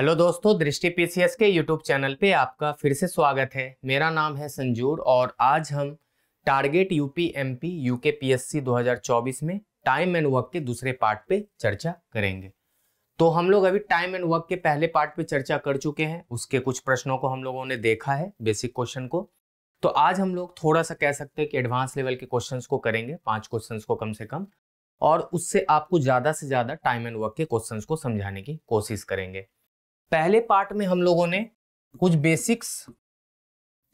Hello दोस्तों, दृष्टि PCS के यूट्यूब चैनल पे आपका फिर से स्वागत है। मेरा नाम है संजूर और आज हम टारगेट यूपी एमपी यूकेपीएससी 2024 में टाइम एंड वर्क के दूसरे पार्ट पे चर्चा करेंगे। तो हम लोग अभी टाइम एंड वर्क के पहले पार्ट पे चर्चा कर चुके हैं, उसके कुछ प्रश्नों को हम लोगों ने देखा है, बेसिक क्वेश्चन को। तो आज हम लोग थोड़ा सा कह सकते हैं कि एडवांस लेवल के क्वेश्चन को करेंगे, 5 क्वेश्चन को कम से कम, और उससे आपको ज़्यादा से ज़्यादा टाइम एंड वर्क के क्वेश्चन को समझाने की कोशिश करेंगे। पहले पार्ट में हम लोगों ने कुछ बेसिक्स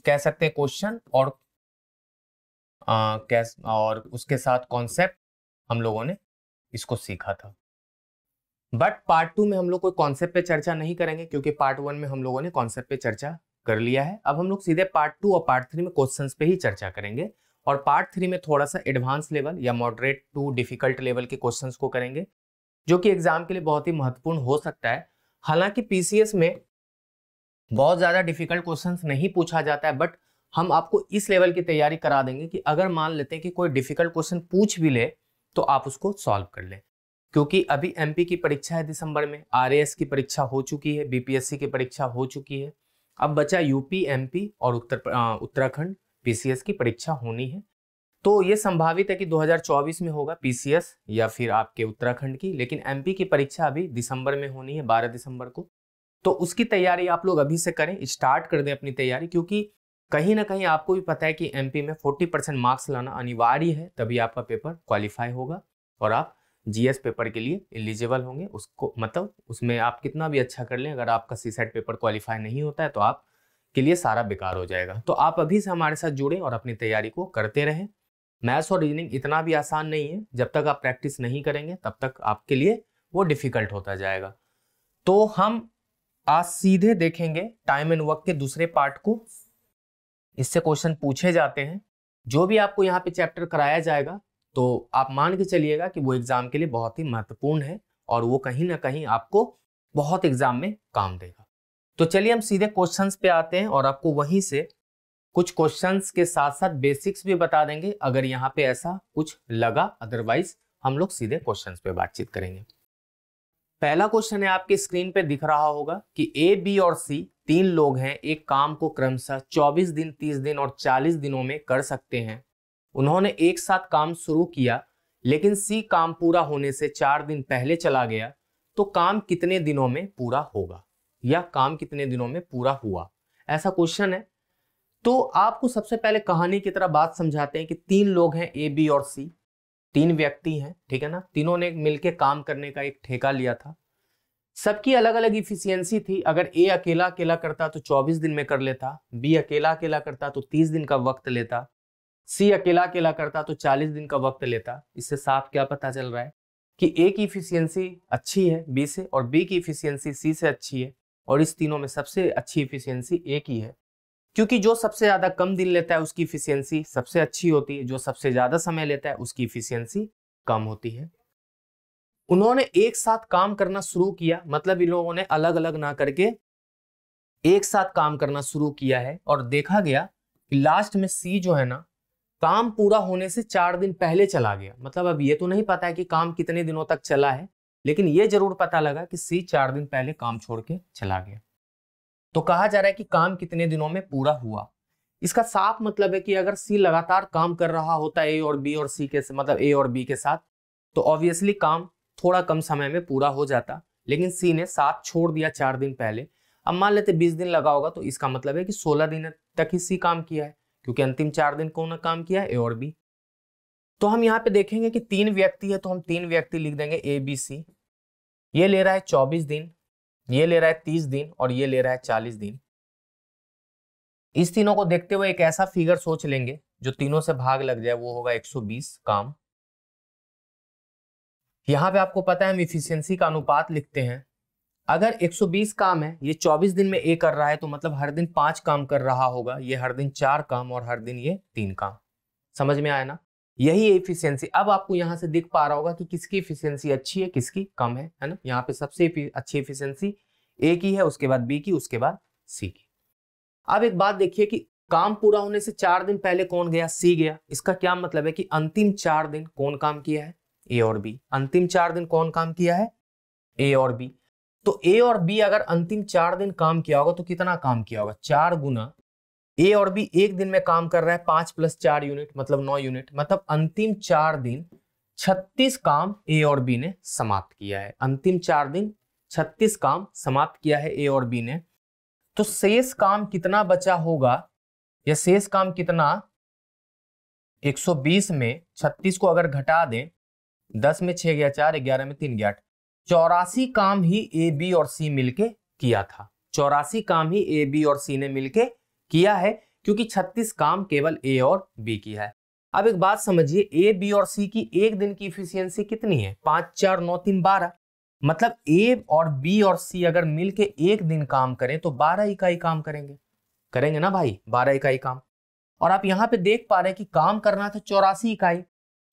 कह सकते हैं क्वेश्चन और उसके साथ कॉन्सेप्ट हम लोगों ने इसको सीखा था। बट पार्ट 2 में हम लोग कोई कॉन्सेप्ट पे चर्चा नहीं करेंगे क्योंकि पार्ट 1 में हम लोगों ने कॉन्सेप्ट पे चर्चा कर लिया है। अब हम लोग सीधे पार्ट 2 और पार्ट 3 में क्वेश्चन पे ही चर्चा करेंगे और पार्ट 3 में थोड़ा सा एडवांस लेवल या मॉडरेट टू डिफिकल्ट लेवल के क्वेश्चन को करेंगे जो कि एग्जाम के लिए बहुत ही महत्वपूर्ण हो सकता है। हालांकि पीसीएस में बहुत ज़्यादा डिफिकल्ट क्वेश्चंस नहीं पूछा जाता है, बट हम आपको इस लेवल की तैयारी करा देंगे कि अगर मान लेते हैं कि कोई डिफिकल्ट क्वेश्चन पूछ भी ले तो आप उसको सॉल्व कर लें। क्योंकि अभी एमपी की परीक्षा है दिसंबर में, आरएएस की परीक्षा हो चुकी है, बीपीएससी की परीक्षा हो चुकी है, अब बचा यूपी एमपी और उत्तराखंड पीसीएस की परीक्षा होनी है। तो ये संभावित है कि 2024 में होगा पीसीएस या फिर आपके उत्तराखंड की, लेकिन एमपी की परीक्षा अभी दिसंबर में होनी है, 12 दिसंबर को। तो उसकी तैयारी आप लोग अभी से करें, स्टार्ट कर दें अपनी तैयारी, क्योंकि कहीं ना कहीं आपको भी पता है कि एमपी में 40% मार्क्स लाना अनिवार्य है, तभी आपका पेपर क्वालिफाई होगा और आप जीएस पेपर के लिए एलिजिबल होंगे। उसको मतलब उसमें आप कितना भी अच्छा कर लें, अगर आपका सीसैट पेपर क्वालिफाई नहीं होता है तो आप के लिए सारा बेकार हो जाएगा। तो आप अभी से हमारे साथ जुड़ें और अपनी तैयारी को करते रहें। मैथ्स और रीजनिंग इतना भी आसान नहीं है, जब तक आप प्रैक्टिस नहीं करेंगे तब तक आपके लिए वो डिफिकल्ट होता जाएगा। तो हम आज सीधे देखेंगे टाइम एंड वर्क के दूसरे पार्ट को। इससे क्वेश्चन पूछे जाते हैं, जो भी आपको यहाँ पे चैप्टर कराया जाएगा तो आप मान के चलिएगा कि वो एग्जाम के लिए बहुत ही महत्वपूर्ण है और वो कहीं ना कहीं आपको बहुत एग्जाम में काम देगा। तो चलिए हम सीधे क्वेश्चन पे आते हैं और आपको वहीं से कुछ क्वेश्चंस के साथ साथ बेसिक्स भी बता देंगे अगर यहाँ पे ऐसा कुछ लगा, अदरवाइज हम लोग सीधे क्वेश्चंस पे बातचीत करेंगे। पहला क्वेश्चन है, आपके स्क्रीन पे दिख रहा होगा कि ए, बी और सी 3 लोग हैं, एक काम को क्रमशः 24 दिन, 30 दिन और 40 दिनों में कर सकते हैं। उन्होंने एक साथ काम शुरू किया लेकिन सी काम पूरा होने से 4 दिन पहले चला गया, तो काम कितने दिनों में पूरा होगा या काम कितने दिनों में पूरा हुआ, ऐसा क्वेश्चन है। तो आपको सबसे पहले कहानी की तरह बात समझाते हैं कि 3 लोग हैं, ए, बी और सी, 3 व्यक्ति हैं, ठीक है ना। तीनों ने मिलकर काम करने का एक ठेका लिया था, सबकी अलग अलग इफिशियंसी थी। अगर ए अकेला अकेला करता तो 24 दिन में कर लेता, बी अकेला अकेला करता तो 30 दिन का वक्त लेता, सी अकेला अकेला करता तो 40 दिन का वक्त लेता। इससे साफ क्या पता चल रहा है कि ए की इफिशियंसी अच्छी है बी से और बी की इफिशियंसी सी से अच्छी है और इस तीनों में सबसे अच्छी इफिशियंसी ए की है, क्योंकि जो सबसे ज़्यादा कम दिन लेता है उसकी इफिशियंसी सबसे अच्छी होती है, जो सबसे ज़्यादा समय लेता है उसकी इफिशियंसी कम होती है। उन्होंने एक साथ काम करना शुरू किया, मतलब इन लोगों ने अलग अलग ना करके एक साथ काम करना शुरू किया है और देखा गया कि लास्ट में सी जो है ना, काम पूरा होने से 4 दिन पहले चला गया। मतलब अब ये तो नहीं पता है कि काम कितने दिनों तक चला है, लेकिन ये जरूर पता लगा कि सी 4 दिन पहले काम छोड़ के चला गया। तो कहा जा रहा है कि काम कितने दिनों में पूरा हुआ, इसका साफ मतलब है कि अगर सी लगातार काम कर रहा होता ए और बी और सी के, मतलब ए और बी के साथ, तो ऑब्वियसली काम थोड़ा कम समय में पूरा हो जाता, लेकिन सी ने साथ छोड़ दिया 4 दिन पहले। अब मान लेते 20 दिन लगा होगा तो इसका मतलब है कि 16 दिन तक ही सी काम किया है, क्योंकि अंतिम 4 दिन कौन ने काम किया है, ए और बी। तो हम यहाँ पे देखेंगे कि 3 व्यक्ति है तो हम 3 व्यक्ति लिख देंगे, ए बी सी। ये ले रहा है 24 दिन, ये ले रहा है 30 दिन और ये ले रहा है 40 दिन। इस तीनों को देखते हुए एक ऐसा फिगर सोच लेंगे जो तीनों से भाग लग जाए, वो होगा 120 काम। यहाँ पे आपको पता है हम इफिशियंसी का अनुपात लिखते हैं। अगर 120 काम है, ये 24 दिन में ए कर रहा है तो मतलब हर दिन 5 काम कर रहा होगा, ये हर दिन 4 काम और हर दिन ये 3 काम। समझ में आया ना, यही एफिशिएंसी। अब आपको यहाँ से दिख पा रहा होगा कि किसकी एफिशिएंसी अच्छी है किसकी कम है ना। यहाँ पे सबसे अच्छी एफिशिएंसी ए की है, उसके बाद बी की, उसके बाद सी की। अब एक बात देखिए कि काम पूरा होने से 4 दिन पहले कौन गया, सी गया। इसका क्या मतलब है कि अंतिम 4 दिन कौन काम किया है, ए और बी। अंतिम 4 दिन कौन काम किया है, ए और बी। तो ए और बी अगर अंतिम 4 दिन काम किया होगा तो कितना काम किया होगा, 4 गुना। ए और बी एक दिन में काम कर रहा है 5 + 4 यूनिट मतलब 9 यूनिट, मतलब अंतिम 4 दिन 36 काम ए और बी ने समाप्त किया है। अंतिम 4 दिन 36 काम समाप्त किया है ए और बी ने। तो शेष काम कितना बचा होगा, या शेष काम कितना 120 में 36 को अगर घटा दें, 10 में 6 गया 4, 11 में 3 गया 8, 84 काम ही ए बी और सी मिलके किया था। 84 काम ही ए बी और सी ने मिलके किया है, क्योंकि 36 काम केवल ए और बी की है। अब एक बात समझिए, ए बी और सी की एक दिन की इफिशियंसी कितनी है, 5, 4, 9, 3, 12। मतलब ए और बी और सी अगर मिलके एक दिन काम करें तो 12 इकाई काम करेंगे, करेंगे ना भाई, 12 इकाई काम। और आप यहाँ पे देख पा रहे हैं कि काम करना था 84 इकाई,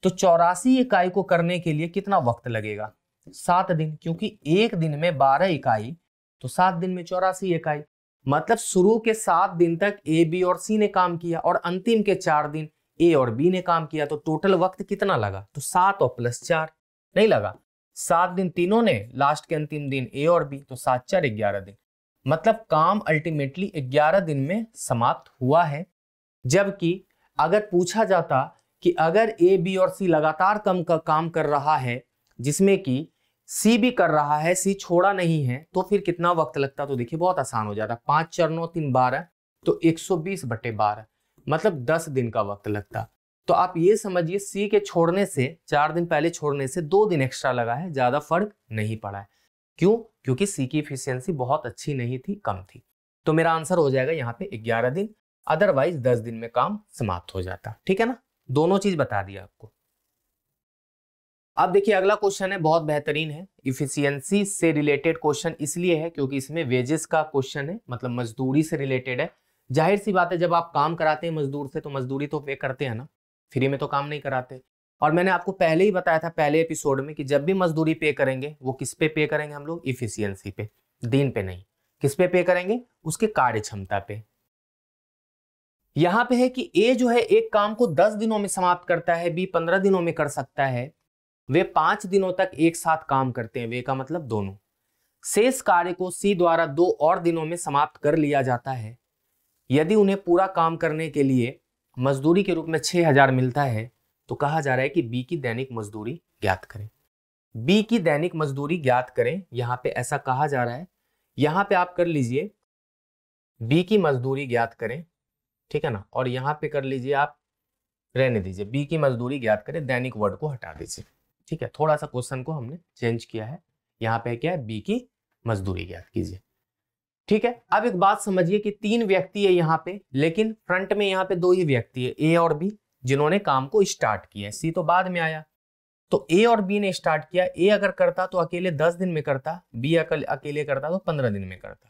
तो 84 इकाई को करने के लिए कितना वक्त लगेगा, 7 दिन, क्योंकि एक दिन में 12 इकाई तो 7 दिन में 84 इकाई। मतलब शुरू के 7 दिन तक ए बी और सी ने काम किया और अंतिम के 4 दिन ए और बी ने काम किया, तो टोटल वक्त कितना लगा, तो 7 और + 4 नहीं लगा, 7 दिन तीनों ने, लास्ट के अंतिम दिन ए और बी, तो 7, 4, 11 दिन। मतलब काम अल्टीमेटली 11 दिन में समाप्त हुआ है। जबकि अगर पूछा जाता कि अगर ए बी और सी लगातार कम का काम कर रहा है, जिसमें कि सी भी कर रहा है, सी छोड़ा नहीं है, तो फिर कितना वक्त लगता, तो देखिए बहुत आसान हो जाता, 5, 4, 9, 3, 12 तो 120/12, मतलब 10 दिन का वक्त लगता। तो आप ये समझिए, सी के छोड़ने से 4 दिन पहले छोड़ने से 2 दिन एक्स्ट्रा लगा है, ज़्यादा फर्क नहीं पड़ा है। क्यों, क्योंकि सी की एफिशिएंसी बहुत अच्छी नहीं थी, कम थी। तो मेरा आंसर हो जाएगा यहाँ पे 11 दिन, अदरवाइज 10 दिन में काम समाप्त हो जाता। ठीक है ना, दोनों चीज बता दिया आपको। अब देखिए अगला क्वेश्चन है, बहुत बेहतरीन है। इफिशियंसी से रिलेटेड क्वेश्चन इसलिए है क्योंकि इसमें वेजेस का क्वेश्चन है, मतलब मजदूरी से रिलेटेड है। जाहिर सी बात है, जब आप काम कराते हैं मजदूर से तो मजदूरी तो पे करते हैं ना, फ्री में तो काम नहीं कराते। और मैंने आपको पहले ही बताया था, पहले एपिसोड में, कि जब भी मजदूरी पे करेंगे वो किस पे करेंगे हम लोग, इफिशियंसी पे, दिन पे नहीं। किस पे करेंगे, उसके कार्य क्षमता पे। यहाँ पे है कि ए जो है एक काम को 10 दिनों में समाप्त करता है, बी 15 दिनों में कर सकता है। वे 5 दिनों तक एक साथ काम करते हैं, वे का मतलब दोनों। शेष कार्य को सी द्वारा 2 और दिनों में समाप्त कर लिया जाता है। यदि उन्हें पूरा काम करने के लिए मजदूरी के रूप में 6,000 मिलता है, तो कहा जा रहा है कि बी की दैनिक मजदूरी ज्ञात करें, बी की दैनिक मजदूरी ज्ञात करें, यहाँ पे ऐसा कहा जा रहा है। यहाँ पे आप कर लीजिए बी की मजदूरी ज्ञात करें, ठीक है ना, और यहाँ पे कर लीजिए, आप रहने दीजिए, बी की मजदूरी ज्ञात करें, दैनिक वर्ड को हटा दीजिए। ठीक है, थोड़ा सा क्वेश्चन को हमने चेंज किया है, यहाँ पे क्या है, बी की मजदूरी ज्ञात कीजिए। ठीक है, अब एक बात समझिए कि 3 व्यक्ति है यहाँ पे, लेकिन फ्रंट में यहाँ पे 2 ही व्यक्ति है, ए और बी, जिन्होंने काम को स्टार्ट किया है। सी तो बाद में आया, तो ए और बी ने स्टार्ट किया। ए अगर करता तो अकेले 10 दिन में करता, बी अकेले करता तो 15 दिन में करता,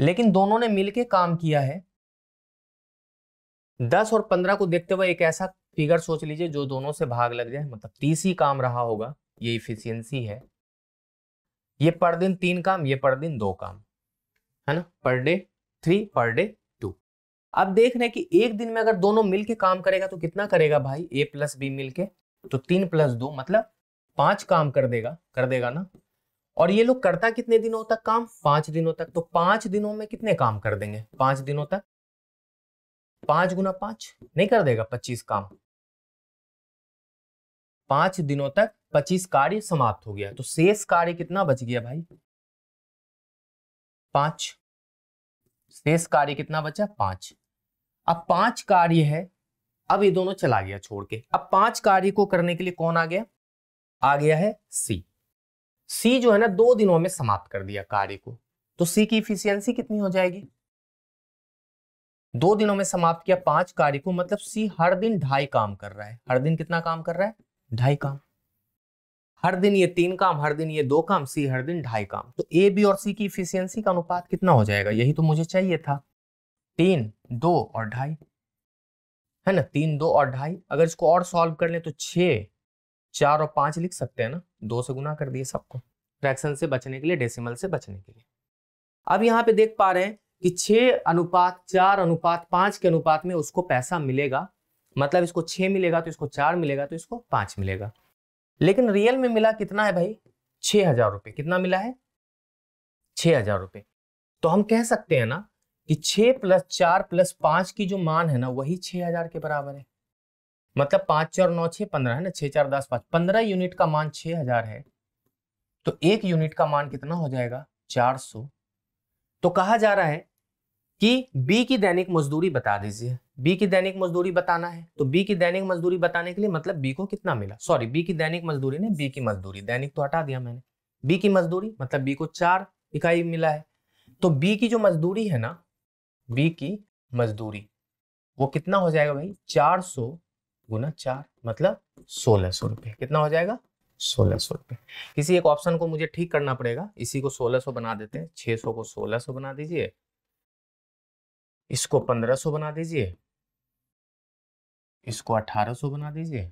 लेकिन दोनों ने मिलके काम किया है। 10 और 15 को देखते हुए एक ऐसा फिगर सोच लीजिए जो दोनों से भाग लग जाए, मतलब 30 ही काम रहा होगा, ये इफिशियंसी है। ये पर दिन 3 काम, ये पर दिन 2 काम, है ना, पर डे 3, पर डे 2। अब देख रहे हैं कि एक दिन में अगर दोनों मिलके काम करेगा तो कितना करेगा भाई, ए प्लस बी मिलके, तो 3 + 2 मतलब 5 काम कर देगा ना। और ये लोग करता कितने दिनों तक काम, 5 दिनों तक, तो 5 दिनों में कितने काम कर देंगे, 5 दिनों तक 5 × 5 नहीं कर देगा, 25 काम। 5 दिनों तक 25 कार्य समाप्त हो गया, तो शेष कार्य कितना बच गया भाई, 5। शेष कार्य कितना बचा, 5। अब 5 कार्य है, अब ये दोनों चला गया छोड़ के। अब 5 कार्य को करने के लिए कौन आ गया, है सी। सी जो है ना 2 दिनों में समाप्त कर दिया कार्य को, तो सी की इफिशियंसी कितनी हो जाएगी, 2 दिनों में समाप्त किया 5 कार्य को, मतलब सी हर दिन 2.5 काम कर रहा है। हर दिन कितना काम कर रहा है, 2.5 काम। हर दिन ये 3 काम, हर दिन ये 2 काम, सी हर दिन 2.5 काम। तो ए बी और सी की इफिशियंसी का अनुपात कितना हो जाएगा, यही तो मुझे चाहिए था, 3, 2 और 2.5, है ना, 3, 2 और 2.5। अगर इसको और सॉल्व कर ले तो 6, 4 और 5 लिख सकते हैं ना, 2 से गुना कर दिए सबको, फ्रैक्शन से बचने के लिए, डेसिमल से बचने के लिए। अब यहाँ पे देख पा रहे हैं कि 6:4:5 के अनुपात में उसको पैसा मिलेगा, मतलब इसको 6 मिलेगा तो इसको 4 मिलेगा तो इसको 5 मिलेगा। लेकिन रियल में मिला कितना है भाई, 6,000 रुपये। कितना मिला है, 6,000 रुपये। तो हम कह सकते हैं ना कि 6 + 4 + 5 की जो मान है ना वही 6,000 के बराबर है। मतलब 5 × 4 = 9, 6 = 15 है ना, 6 × 4 = 10, 5, 15 यूनिट का मान 6,000 है तो 1 यूनिट का मान कितना हो जाएगा 400। तो कहा जा रहा है कि बी की दैनिक मजदूरी बता दीजिए। बी की दैनिक मजदूरी बताना है तो बी की दैनिक मजदूरी बताने के लिए मतलब बी को कितना मिला, सॉरी बी की दैनिक मजदूरी ने बी की मजदूरी, दैनिक तो हटा दिया मैंने, बी की मजदूरी मतलब बी को 4 इकाई मिला है। तो बी की जो मजदूरी है ना, बी की मजदूरी वो कितना हो जाएगा भाई 400 × 4 मतलब 1,600 रुपये। कितना हो जाएगा 1,600 रुपये। किसी एक ऑप्शन को मुझे ठीक करना पड़ेगा, इसी को 1,600 बना देते हैं, 600 को 1,600 बना दीजिए, इसको 1,500 बना दीजिए, इसको 1,800 बना दीजिए,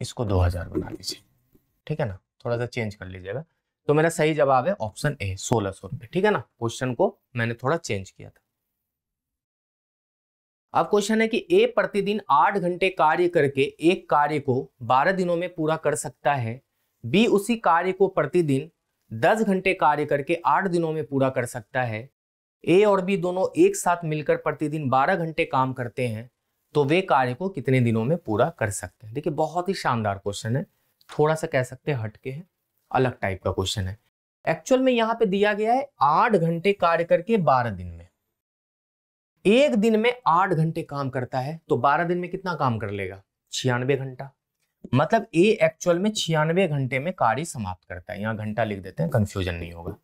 इसको 2,000 बना दीजिए, ठीक है ना, थोड़ा सा चेंज कर लीजिएगा। तो मेरा सही जवाब है ऑप्शन ए 1,600 रुपये, ठीक है ना। क्वेश्चन को मैंने थोड़ा चेंज किया था। अब क्वेश्चन है कि ए प्रतिदिन 8 घंटे कार्य करके एक कार्य को 12 दिनों में पूरा कर सकता है, बी उसी कार्य को प्रतिदिन 10 घंटे कार्य करके 8 दिनों में पूरा कर सकता है, ए और बी दोनों एक साथ मिलकर प्रतिदिन 12 घंटे काम करते हैं तो वे कार्य को कितने दिनों में पूरा कर सकते हैं। देखिए बहुत ही शानदार क्वेश्चन है, थोड़ा सा कह सकते हैं हटके है, अलग टाइप का क्वेश्चन है। एक्चुअल में यहाँ पे दिया गया है 8 घंटे कार्य करके 12 दिन में, एक दिन में 8 घंटे काम करता है तो 12 दिन में कितना काम कर लेगा 96 घंटा। मतलब ए एक्चुअल में 96 घंटे में कार्य समाप्त करता है, यहाँ घंटा लिख देते हैं कंफ्यूजन नहीं होगा,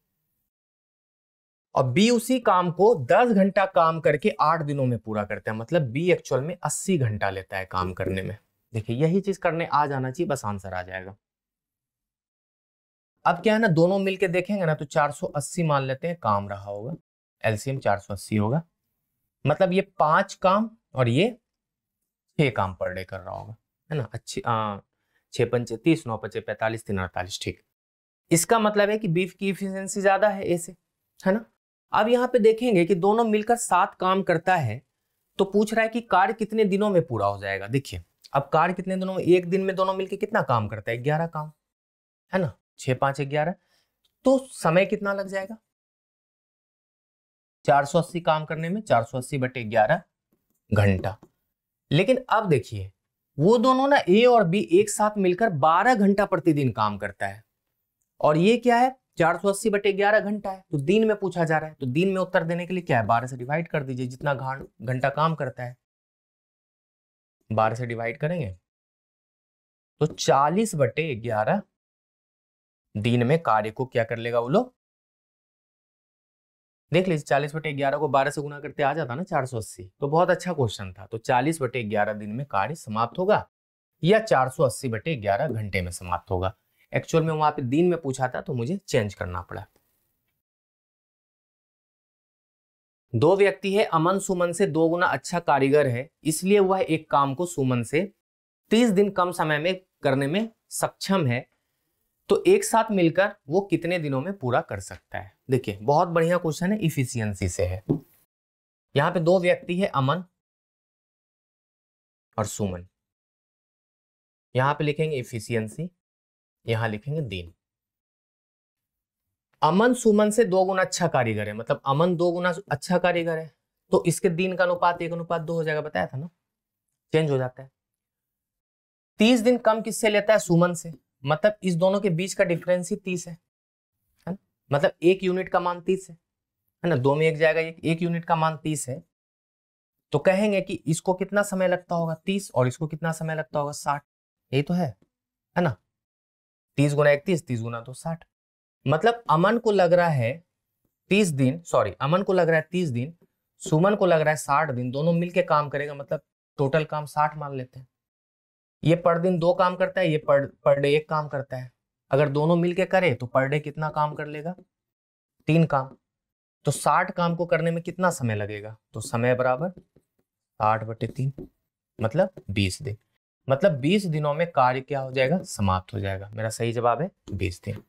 और बी उसी काम को 10 घंटा काम करके 8 दिनों में पूरा करता है। मतलब बी एक्चुअल में 80 घंटा लेता है काम करने में। देखिए यही चीज करने आ जाना चाहिए, बस आंसर आ जाएगा। अब क्या है ना, दोनों मिलके देखेंगे ना तो 480 मान लेते हैं काम रहा होगा, एलसीएम 480 होगा। मतलब ये 5 काम और ये 6 काम पर डे कर रहा होगा, है ना। अच्छी 6 × 5 = 30, 9 × 5 = 45, 3 × 48, ठीक। इसका मतलब है कि बी की इफिशियंसी ज्यादा है ए से, है ना। अब यहाँ पे देखेंगे कि दोनों मिलकर 7 काम करता है तो पूछ रहा है कि कार्य कितने दिनों में पूरा हो जाएगा। देखिए अब कार्य कितने दिनों में, एक दिन में दोनों मिलकर कितना काम करता है 11 काम, है ना, 6 × 5 = 11, तो समय कितना लग जाएगा 480 काम करने में, 480 / 11 घंटा। लेकिन अब देखिए वो दोनों ना ए और बी एक साथ मिलकर 12 घंटा प्रतिदिन काम करता है और ये क्या है 480 / 11 घंटा है तो दिन में पूछा जा रहा है, तो दिन में उत्तर देने के लिए क्या है 12 से डिवाइड कर दीजिए, जितना घंटा काम करता है 12 से डिवाइड करेंगे तो 40 / 11 दिन में कार्य को क्या कर लेगा वो लोग, देख लीजिए 40 / 11 को 12 से गुना करते आ जाता ना 480, तो बहुत अच्छा क्वेश्चन था। तो 40 / 11 दिन में कार्य समाप्त होगा या 480 / 11 घंटे में समाप्त होगा। एक्चुअल में वहां पे दिन में पूछा था तो मुझे चेंज करना पड़ा। दो व्यक्ति है, अमन सुमन से 2 गुना अच्छा कारीगर है, इसलिए वह एक काम को सुमन से 30 दिन कम समय में करने में सक्षम है, तो एक साथ मिलकर वो कितने दिनों में पूरा कर सकता है। देखिए बहुत बढ़िया क्वेश्चन है, इफिशियंसी से है। यहाँ पे 2 व्यक्ति है, अमन और सुमन, यहाँ पे लिखेंगे इफिशियंसी, यहां लिखेंगे दिन। अमन सुमन से 2 गुना अच्छा कारीगर है, मतलब अमन 2 गुना अच्छा कारीगर है तो इसके दिन का अनुपात 1:2 हो जाएगा, बताया था ना, चेंज हो जाता है। 30 दिन कम किससे लेता है सुमन से, मतलब इस दोनों के बीच का डिफरेंस ही 30 है ना? मतलब 1 यूनिट का मान 30 है ना, 2 में 1 जाएगा, 1 यूनिट का मान 30 है तो कहेंगे कि इसको कितना समय लगता होगा 30 और इसको कितना समय लगता होगा 60, यही तो है ना। 30 × 1 = 30, 30 × 2 60। मतलब अमन को लग रहा है 30 दिन, सॉरी अमन को लग रहा है 30 दिन, सुमन को लग रहा है 60 दिन, दोनों मिलके काम करेगा, मतलब टोटल काम 60 मान लेते हैं। ये पर दिन 2 काम करता है, ये पर डे 1 काम करता है, अगर दोनों मिलके करे तो पर डे कितना काम कर लेगा 3 काम, तो 60 काम को करने में कितना समय लगेगा, तो समय बराबर 60 बटे 3 मतलब 20 दिन। मतलब 20 दिनों में कार्य क्या हो जाएगा समाप्त हो जाएगा। मेरा सही जवाब है 20 दिन।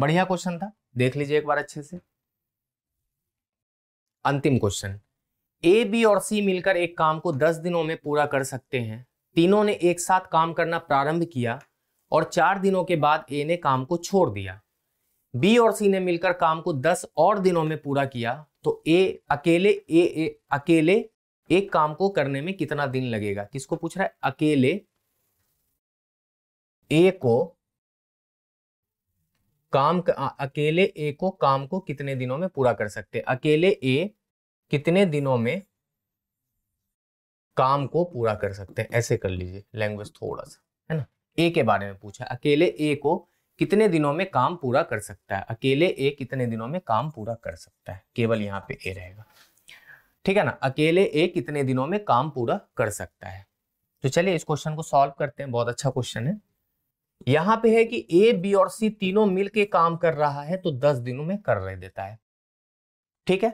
बढ़िया क्वेश्चन था, देख लीजिए एक बार अच्छे से। अंतिम क्वेश्चन, ए बी और सी मिलकर एक काम को 10 दिनों में पूरा कर सकते हैं, तीनों ने एक साथ काम करना प्रारंभ किया और 4 दिनों के बाद ए ने काम को छोड़ दिया, बी और सी ने मिलकर काम को 10 और दिनों में पूरा किया तो अकेले एक काम को करने में कितना दिन लगेगा। किसको पूछ रहा है? अकेले ए को काम को कितने दिनों में पूरा कर सकते हैं। अकेले ए कितने दिनों में काम को पूरा कर सकते हैं। ऐसे कर लीजिए लैंग्वेज थोड़ा सा, है ना। ए के बारे में पूछा, अकेले ए को कितने दिनों में काम पूरा कर सकता है। अकेले ए कितने दिनों में काम पूरा कर सकता है, केवल यहाँ पे ए रहेगा, ठीक है ना। अकेले ए कितने दिनों में काम पूरा कर सकता है। तो चलिए इस क्वेश्चन को सॉल्व करते हैं। बहुत अच्छा क्वेश्चन है। यहाँ पे है कि ए बी और सी तीनों मिलके काम कर रहा है तो 10 दिनों में कर रहे देता है, ठीक है।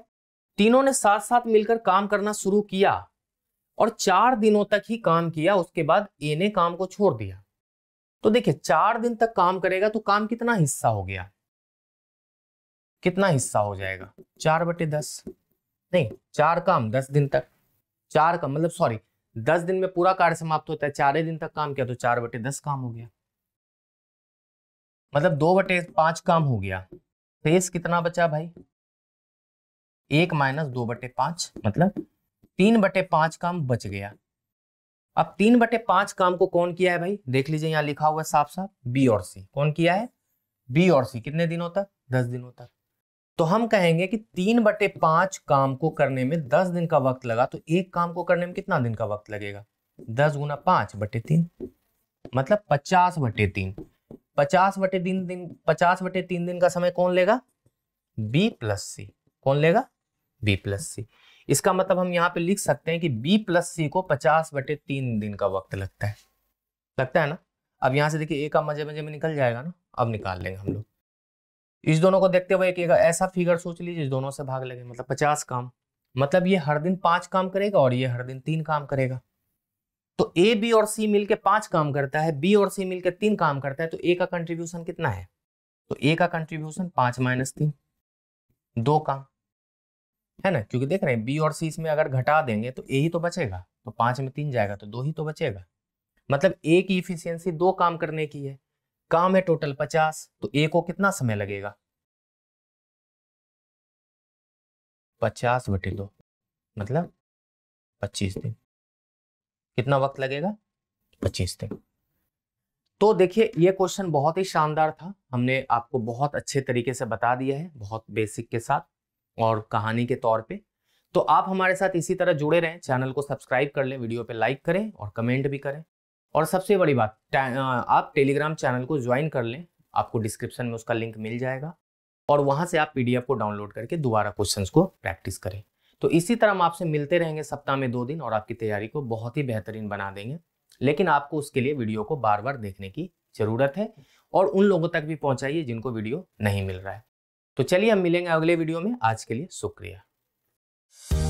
तीनों ने साथ साथ मिलकर काम करना शुरू किया और 4 दिनों तक ही काम किया, उसके बाद ए ने काम को छोड़ दिया। तो देखिए 4 दिन तक काम करेगा तो काम कितना हिस्सा हो गया, कितना हिस्सा हो जाएगा 4/10। नहीं, 4 काम 10 दिन तक, 10 दिन में पूरा कार्य समाप्त होता है, 4 दिन तक काम किया तो 4/10 काम हो गया, मतलब 2/5 काम हो गया। शेष कितना बचा भाई, 1 - 2/5 मतलब 3/5 काम बच गया। अब 3/5 काम को कौन किया है भाई, देख लीजिए यहाँ लिखा हुआ साफ साफ, बी और सी। कौन किया है? बी और सी। कितने दिनों तक? 10 दिनों तक। तो हम कहेंगे कि 3/5 काम को करने में 10 दिन का वक्त लगा तो एक काम को करने में कितना दिन का वक्त लगेगा, 10 × 5/3 मतलब 50/3। 50/3 दिन का समय कौन लेगा, बी प्लस सी। कौन लेगा, बी प्लस सी। इसका मतलब हम यहाँ पे लिख सकते हैं कि बी प्लस सी को 50/3 दिन का वक्त लगता है, ना। अब यहाँ से देखिए ए का मजे मजे में निकल जाएगा ना, अब निकाल लेंगे हम लोग। इस दोनों को देखते हुए एक ऐसा फिगर सोच लीजिए, इस दोनों से भाग लगे, मतलब 50 काम, मतलब ये हर दिन 5 काम करेगा और ये हर दिन 3 काम करेगा। तो ए बी और सी मिलके 5 काम करता है, बी और सी मिलके 3 काम करता है, तो ए का कंट्रीब्यूशन कितना है, तो ए का कंट्रीब्यूशन 5 - 3, 2 काम, है ना। क्योंकि देख रहे हैं बी और सी इसमें अगर घटा देंगे तो ए ही तो बचेगा, तो 5 में 3 जाएगा तो 2 ही तो बचेगा। मतलब ए की इफिशियंसी 2 काम करने की है, काम है टोटल 50, तो ए को कितना समय लगेगा, 50/2 मतलब 25 दिन। कितना वक्त लगेगा, 25 दिन। तो देखिए ये क्वेश्चन बहुत ही शानदार था, हमने आपको बहुत अच्छे तरीके से बता दिया है, बहुत बेसिक के साथ और कहानी के तौर पे। तो आप हमारे साथ इसी तरह जुड़े रहें, चैनल को सब्सक्राइब कर लें, वीडियो पे लाइक करें और कमेंट भी करें। और सबसे बड़ी बात, आप टेलीग्राम चैनल को ज्वाइन कर लें, आपको डिस्क्रिप्शन में उसका लिंक मिल जाएगा और वहाँ से आप PDF को डाउनलोड करके दोबारा क्वेश्चंस को प्रैक्टिस करें। तो इसी तरह हम आपसे मिलते रहेंगे सप्ताह में 2 दिन और आपकी तैयारी को बहुत ही बेहतरीन बना देंगे। लेकिन आपको उसके लिए वीडियो को बार बार देखने की ज़रूरत है और उन लोगों तक भी पहुँचाइए जिनको वीडियो नहीं मिल रहा है। तो चलिए हम मिलेंगे अगले वीडियो में। आज के लिए शुक्रिया।